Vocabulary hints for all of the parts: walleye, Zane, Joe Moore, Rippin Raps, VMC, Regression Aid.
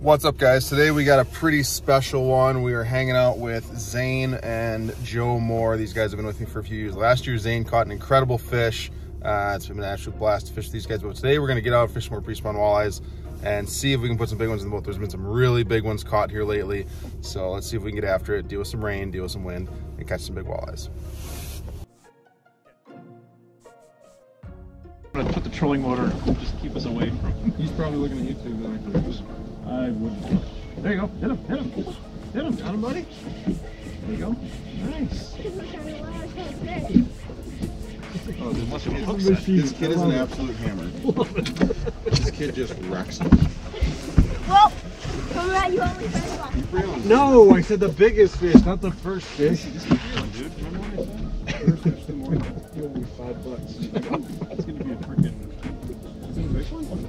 What's up, guys? Today we got a pretty special one. We are hanging out with Zane and Joe Moore. These guys have been with me for a few years. Last year Zane caught an incredible fish. It's been an absolute blast to fish these guys, but today we're going to get out and fish some more pre-spawn walleyes and see if we can put some big ones in the boat. There's been some really big ones caught here lately, so let's see if we can get after it, deal with some rain, deal with some wind, and catch some big walleyes. I'm gonna put the trolling motor and just keep us away from. He's probably looking at YouTube videos. I wouldn't. There you go. Hit him. Hit him. Hit him. Got him, buddy. There you go. Nice. Oh, there must have been hook set. This kid is an absolute hammer. This kid just wrecks him. Whoa! All right, you only said one. No, I said the biggest fish, not the first fish. This is real, dude. Remember what I said? First fish in the morning. You owe me $5. That's gonna be a freaking. Is it a big one?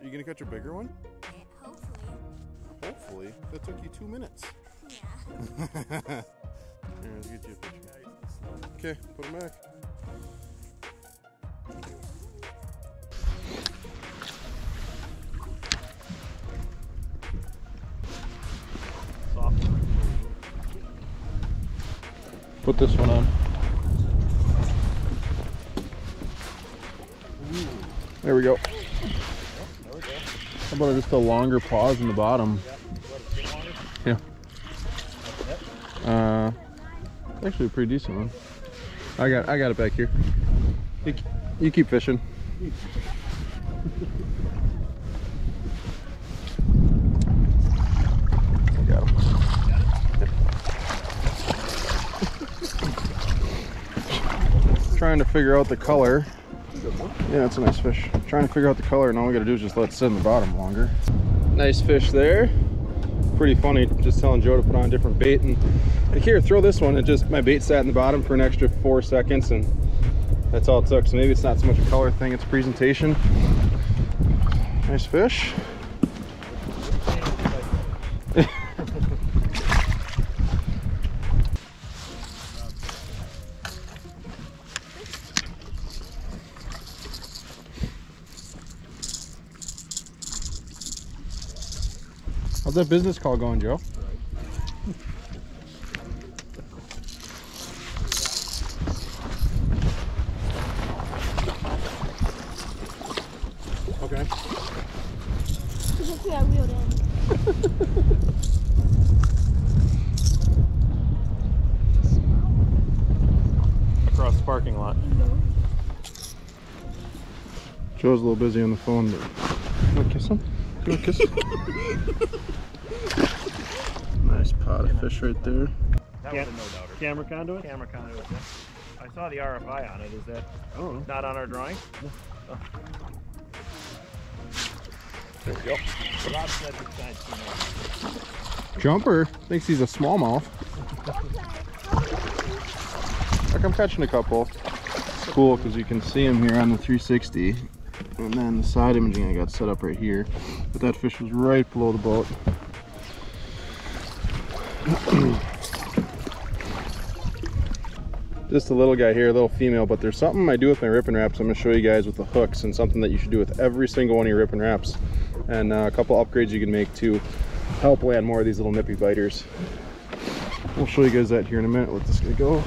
Are you gonna catch a bigger one? Yeah, hopefully. Hopefully? That took you 2 minutes. Yeah. Here, let's get you a picture. Okay, put him back. Soft. Put this one on. Ooh. There we go. How about just a longer pause in the bottom? Yeah. Actually a pretty decent one. I got it back here. You keep fishing. I got him. Trying to figure out the color. Yeah, that's a nice fish. I'm trying to figure out the color, and all we gotta do is just let it sit in the bottom longer. Nice fish there. Pretty funny, just telling Joe to put on different bait and here, throw this one. It just, my bait sat in the bottom for an extra 4 seconds, and that's all it took. So maybe it's not so much a color thing, it's presentation. Nice fish. How's that business call going, Joe? Okay. Yeah, reeled in. Across the parking lot. Joe's a little busy on the phone, but you wanna kiss him? You wanna kiss him? Nice pot of fish right there. That was a no-doubter. Camera conduit? Camera conduit, yeah. I saw the RFI on it. Is that not on our drawing? No. Oh. There we go. Rob said this side's too long. Jumper thinks he's a smallmouth. Like, I'm catching a couple. It's cool because you can see him here on the 360. And then the side imaging I got set up right here. But that fish was right below the boat. Just a little guy here, a little female, but there's something I do with my Rippin Raps. I'm going to show you guys with the hooks, and something that you should do with every single one of your Rippin Raps, and a couple upgrades you can make to help land more of these little nippy biters. I'll show you guys that here in a minute. Let this guy go.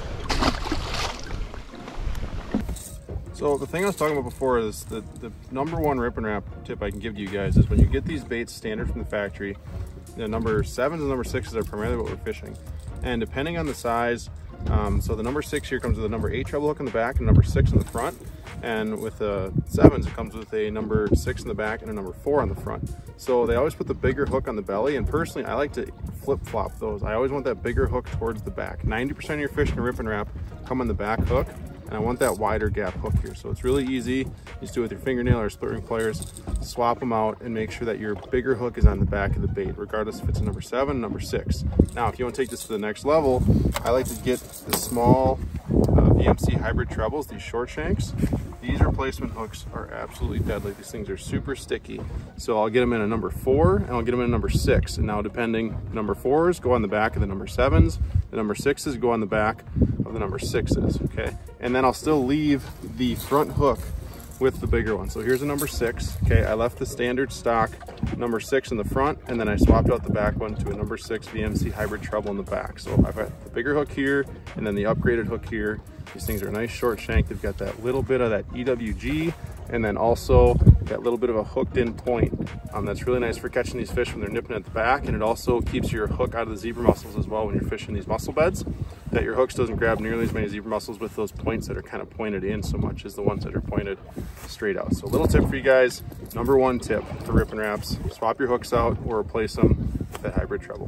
So the thing I was talking about before is the number one Rippin Rap tip I can give to you guys is when you get these baits standard from the factory, the number 7s and number 6s are primarily what we're fishing. And depending on the size, so the number 6 here comes with a number 8 treble hook in the back and number 6 in the front. And with the 7s, it comes with a number 6 in the back and a number 4 on the front. So they always put the bigger hook on the belly, and personally, I like to flip-flop those. I always want that bigger hook towards the back. 90% of your fish in a Rippin Rap come on the back hook, and I want that wider gap hook here. So it's really easy. You just do it with your fingernail or split ring pliers, swap them out, and make sure that your bigger hook is on the back of the bait, regardless if it's a number 7, number 6. Now, if you want to take this to the next level, I like to get the small VMC hybrid trebles, these short shanks. These replacement hooks are absolutely deadly. These things are super sticky. So I'll get them in a number 4 and I'll get them in a number 6. And now depending, the number 4s go on the back of the number 7s, the number 6s go on the back of the number 6s, okay? And then I'll still leave the front hook with the bigger one. So here's a number 6, okay? I left the standard stock number 6 in the front, and then I swapped out the back one to a number 6 VMC hybrid treble in the back. So I've got the bigger hook here and then the upgraded hook here. These things are a nice short shank. They've got that little bit of that EWG, and then also that little bit of a hooked in point. That's really nice for catching these fish when they're nipping at the back, and it also keeps your hook out of the zebra mussels as well when you're fishing these mussel beds, that your hooks doesn't grab nearly as many zebra mussels with those points that are kind of pointed in so much as the ones that are pointed straight out. So a little tip for you guys, number 1 tip for Rippin Raps, swap your hooks out or replace them with that hybrid treble.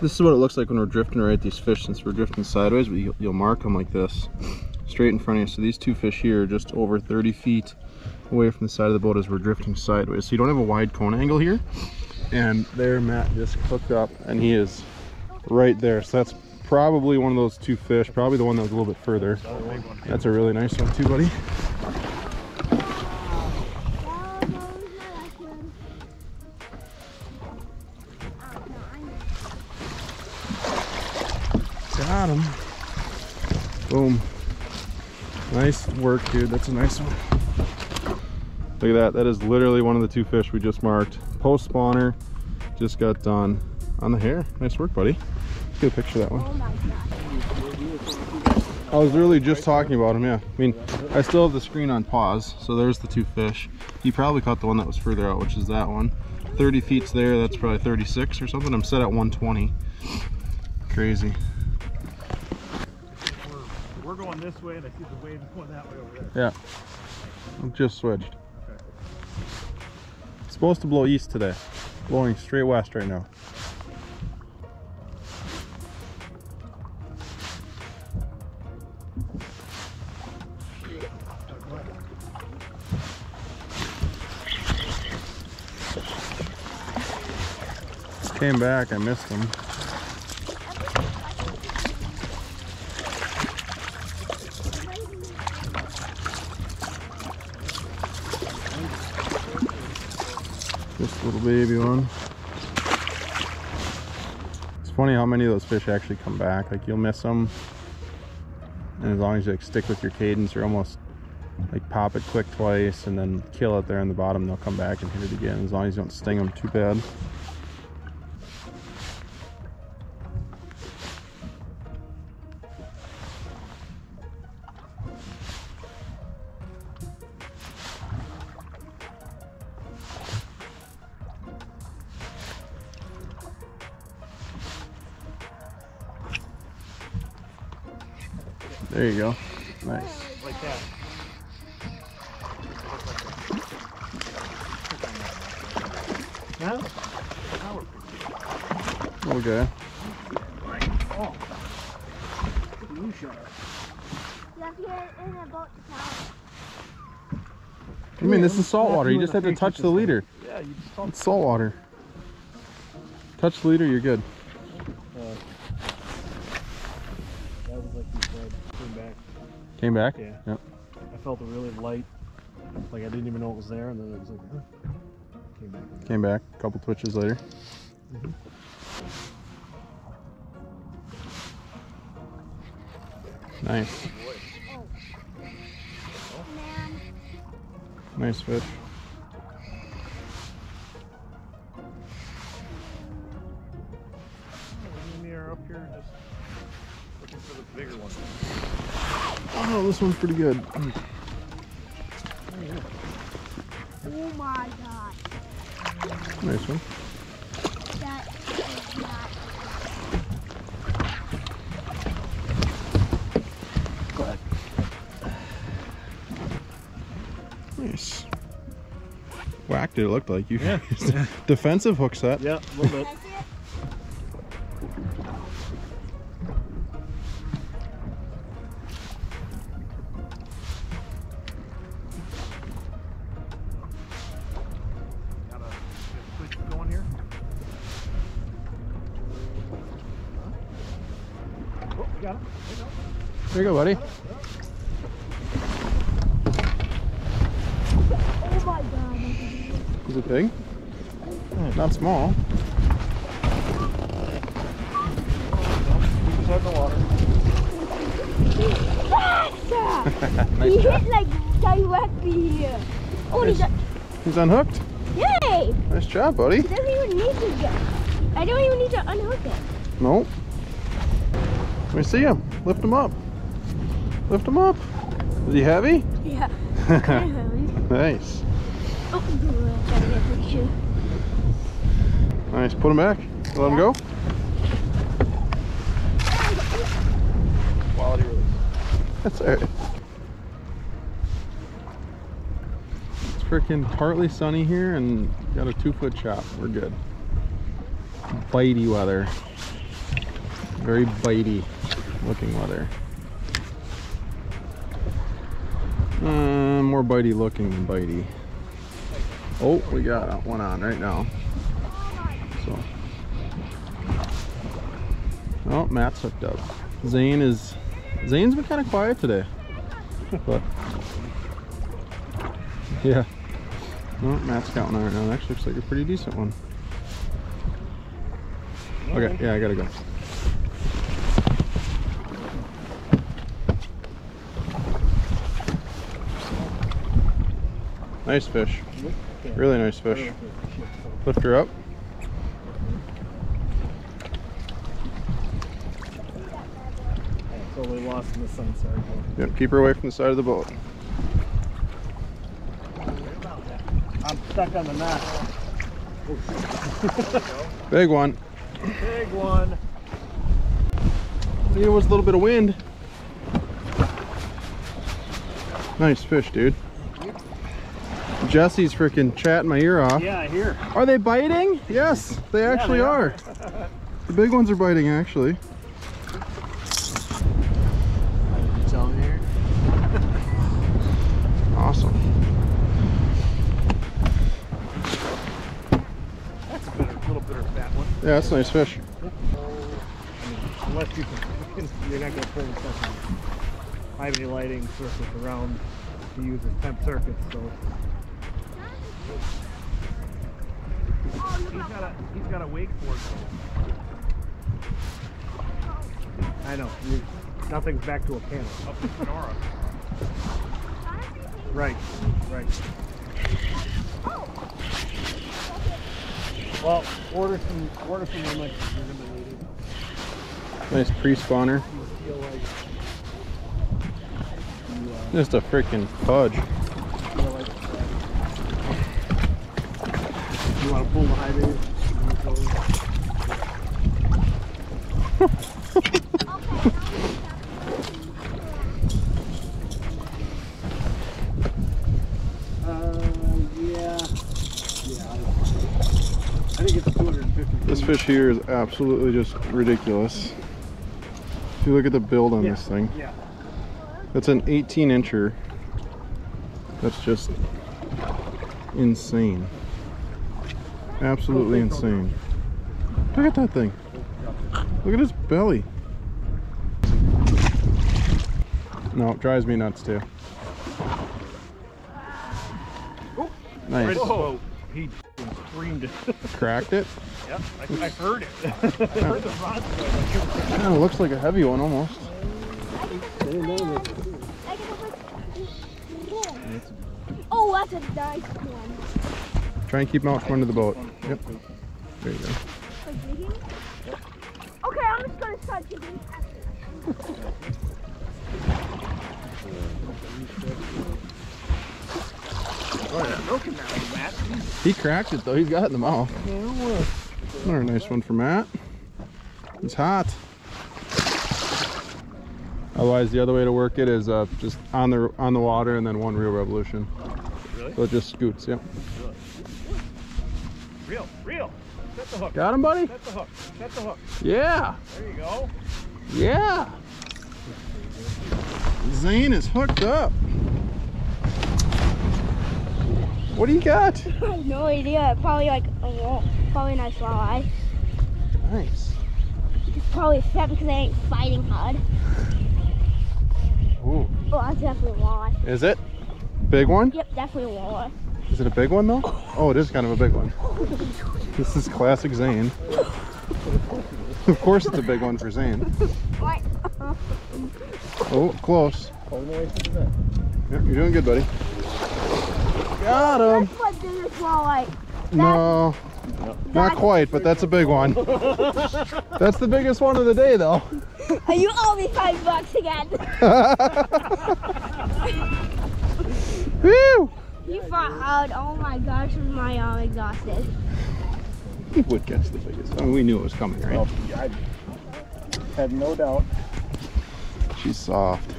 This is what it looks like when we're drifting right at these fish. Since we're drifting sideways, but you'll mark them like this, straight in front of you. So these two fish here are just over 30 feet away from the side of the boat as we're drifting sideways. So you don't have a wide cone angle here. And there Matt just hooked up, and he is right there. So that's probably one of those two fish, probably the one that was a little bit further. That's a really nice one too, buddy. Got him. Boom. Nice work, dude. That's a nice one. Look at that. That is literally one of the two fish we just marked. Post spawner. Just got done on the hair. Nice work, buddy. Let's get a picture of that one. I was literally just talking about him, yeah. I mean, I still have the screen on pause. So there's the two fish. He probably caught the one that was further out, which is that one. 30 feet's there. That's probably 36 or something. I'm set at 120. Crazy. We're going this way, and I see the waves going that way over there. Yeah, I've just switched. Okay. It's supposed to blow east today. Blowing straight west right now. Just came back. I missed him. Little baby one. It's funny how many of those fish actually come back. Like, you'll miss them, and as long as you like stick with your cadence, or almost like pop it quick twice and then kill it there on the bottom, they'll come back and hit it again, as long as you don't sting them too bad. There you go. Nice. Like that. Okay. I mean, this is salt water. You just have to touch the leader. Yeah, you just touch it. It's salt water. Touch the leader, you're good. Came back? Yeah. Yep. I felt a really light, like I didn't even know it was there, and then it was like, huh? Came back. Came back a couple twitches later. Mm-hmm. Nice. Nice fish. Oh, this one's pretty good. Oh my god. Nice one. That is not. Go ahead. Nice. whacked it, it looked like you. Yeah. Defensive hook set. Yeah, a little bit. There you go, buddy. Oh my God. Is it big? Not small. Keep us out in the water. Nice he job. Hit like directly here. Oh, he's unhooked. Yay! Nice job, buddy. He doesn't even need to get. I don't even need to unhook it. Nope. Let me see him. Lift him up. Lift him up. Is he heavy? Yeah. Kind of heavy. Nice. Oh, I gotta get a picture. Nice. Put him back. Let him go. Quality release. That's alright. It's freaking partly sunny here and got a 2-foot chop. We're good. Bitey weather. Very bitey looking weather. More bitey looking than bitey. Oh, we got one on right now. So, oh, Matt's hooked up. Zane's been kind of quiet today, but yeah. Oh, Matt's got one right now. That actually looks like a pretty decent one. Okay, yeah, I gotta go. Nice fish. Really nice fish. Lift her up. Totally lost in the sun, sorry. Yep, keep her away from the side of the boat. I'm stuck on the knot. Big one. Big one. There was a little bit of wind. Nice fish, dude. Jesse's freaking chatting my ear off. Yeah, I hear. Are they biting? Yes, they actually they are. The big ones are biting, actually. Awesome. That's a little bit of that one. Yeah, that's a nice fish. Unless you can, you're not going to pull this up on high-bay lighting circuits around the user temp circuits, so. He's got a wakeboard. I know. Nothing's back to a panel. Up to Sonora. Right. Right. Well, order some one like you're gonna need it. Nice pre-spawner. Just a freaking fudge. You want to pull the high-bay? I think it's 250. This fish here is absolutely just ridiculous. If you look at the build on this thing, that's an 18-incher. That's just insane. Absolutely insane. Look at that thing. Look at his belly. No, it drives me nuts too. Nice. Whoa. He screamed it. Cracked it? Yep, I heard it. I heard the rod. It looks like a heavy one almost. Oh, that's a nice one. Try and keep him out from under the boat. Yep. There you go. Okay, I'm just gonna start jigging. He cracked it though. He's got it in the mouth. Another nice one for Matt. It's hot. Otherwise, the other way to work it is just on the water and then one reel revolution. Really? So it just scoots. Yep. Reel, reel. Set the hook. Got him, buddy? Set the hook. Set the hook. Yeah. There you go. Yeah. Zane is hooked up. What do you got? I have no idea. Probably like a wall. Probably a nice walleye. Nice. It's probably fat because they ain't fighting hard. Ooh. Oh, that's definitely a walleye. Is it? Big one? Yep, definitely a walleye. Is it a big one though? Oh, it is kind of a big one. This is classic Zane. Of course it's a big one for Zane. What? Oh, close. Yep, you're doing good, buddy. Got him! No, not quite, but that's a big one. That's the biggest one of the day though. You owe me $5 again. Whew! You fought out, oh my gosh, my arm exhausted. He would catch the biggest. I mean, we knew it was coming, right? Oh, I had no doubt. She's soft.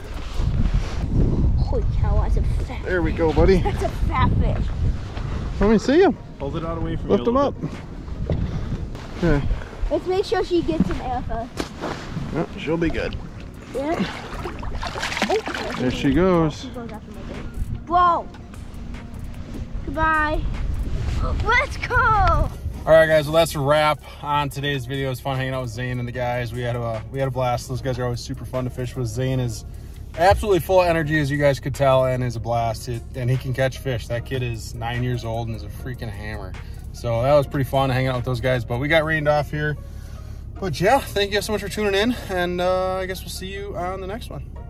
Holy cow, that's a fat There we go, buddy. That's a fat fish. Let me see him. Hold it out away from Lift him up. Bit. Okay. Let's make sure she gets some air first. Yep, she'll be good. Yeah. Oh, there she goes. She goes after my thing. Whoa! Goodbye. Let's go. All right, guys. Well, that's a wrap on today's video. It's fun hanging out with Zane and the guys. We had a blast. Those guys are always super fun to fish with. Zane is absolutely full of energy, as you guys could tell, and is a blast. And he can catch fish. That kid is 9 years old and is a freaking hammer. So that was pretty fun hanging out with those guys. But we got rained off here. But yeah, thank you guys so much for tuning in, and I guess we'll see you on the next one.